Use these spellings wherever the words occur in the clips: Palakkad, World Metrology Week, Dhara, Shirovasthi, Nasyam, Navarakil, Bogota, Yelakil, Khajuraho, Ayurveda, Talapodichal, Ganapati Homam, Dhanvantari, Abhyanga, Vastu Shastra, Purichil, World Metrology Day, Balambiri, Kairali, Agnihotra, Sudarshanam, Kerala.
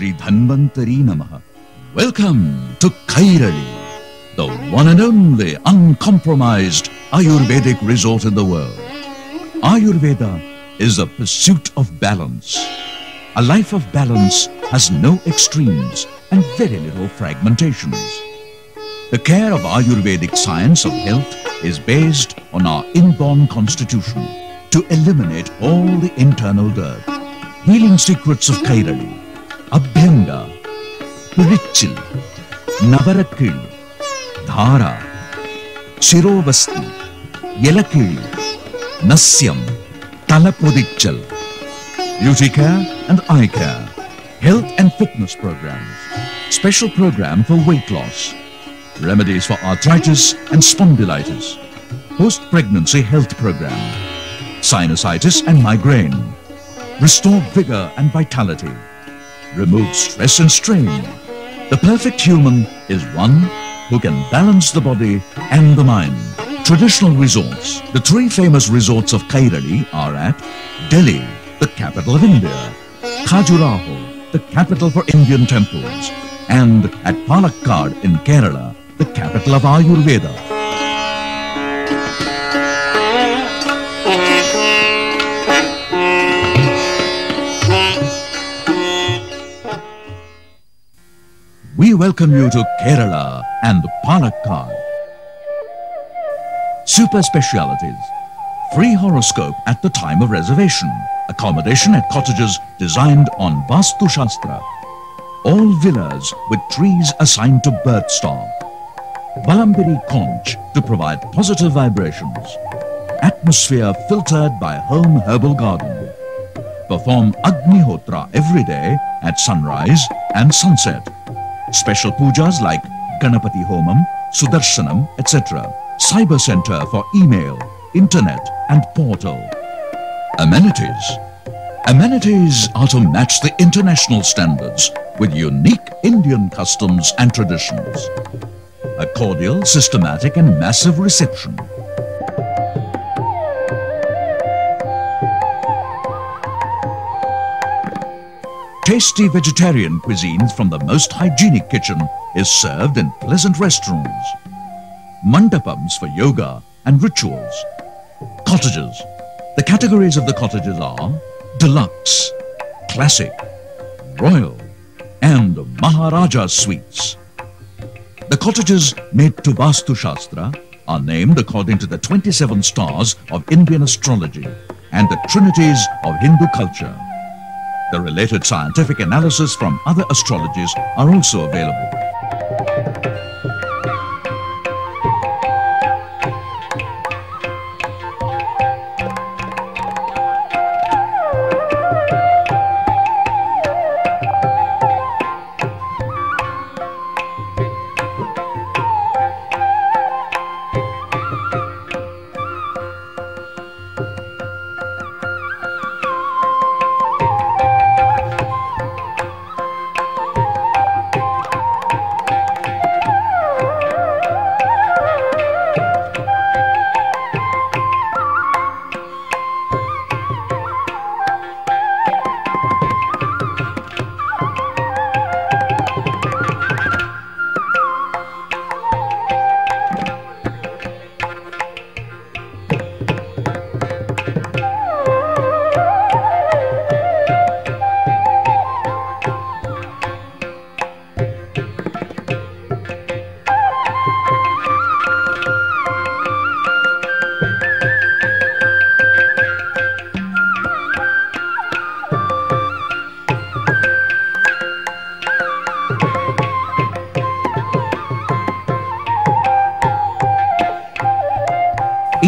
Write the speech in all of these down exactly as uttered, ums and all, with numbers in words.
Shri Dhanvantari Namaha. Welcome to Kairali, the one and only uncompromised Ayurvedic resort in the world. Ayurveda is a pursuit of balance. A life of balance has no extremes and very little fragmentations. The care of Ayurvedic science of health is based on our inborn constitution to eliminate all the internal dirt. Healing secrets of Kairali, Abhyanga, Purichil, Navarakil, Dhara, Shirovasthi, Yelakil, Nasyam, Talapodichal, beauty care and eye care, health and fitness programs, special program for weight loss, remedies for arthritis and spondylitis, post-pregnancy health program, sinusitis and migraine, restore vigor and vitality, remove stress and strain. The perfect human is one who can balance the body and the mind. Traditional resorts. The three famous resorts of Kairali are at Delhi, the capital of India, Khajuraho, the capital for Indian temples, and at Palakkad in Kerala, the capital of Ayurveda. We welcome you to Kerala and Palakkad. Super specialities. Free horoscope at the time of reservation. Accommodation at cottages designed on Vastu Shastra. All villas with trees assigned to birth star. Balambiri conch to provide positive vibrations. Atmosphere filtered by home herbal garden. Perform Agnihotra every day at sunrise and sunset. Special pujas like Ganapati Homam, Sudarshanam, et cetera. Cyber center for email, internet and portal. Amenities. Amenities are to match the international standards with unique Indian customs and traditions. A cordial, systematic and massive reception. Tasty vegetarian cuisines from the most hygienic kitchen is served in pleasant restrooms. Mandapams for yoga and rituals. Cottages. The categories of the cottages are deluxe, classic, royal and Maharaja suites. The cottages made to Vastu Shastra are named according to the twenty-seven stars of Indian astrology and the trinities of Hindu culture. The related scientific analysis from other astrologies are also available.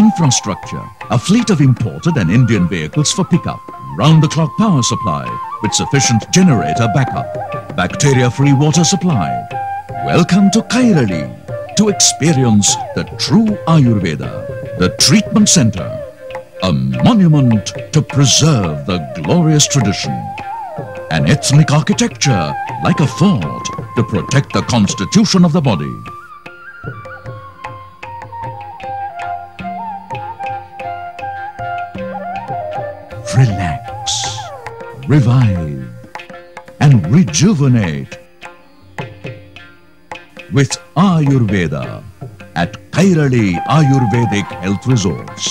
Infrastructure. A fleet of imported and Indian vehicles for pickup. Round-the-clock power supply with sufficient generator backup. Bacteria-free water supply. Welcome to Kairali to experience the true Ayurveda. The treatment center. A monument to preserve the glorious tradition. An ethnic architecture like a fort to protect the constitution of the body. Relax, revive, and rejuvenate with Ayurveda at Kairali Ayurvedic Health Resorts.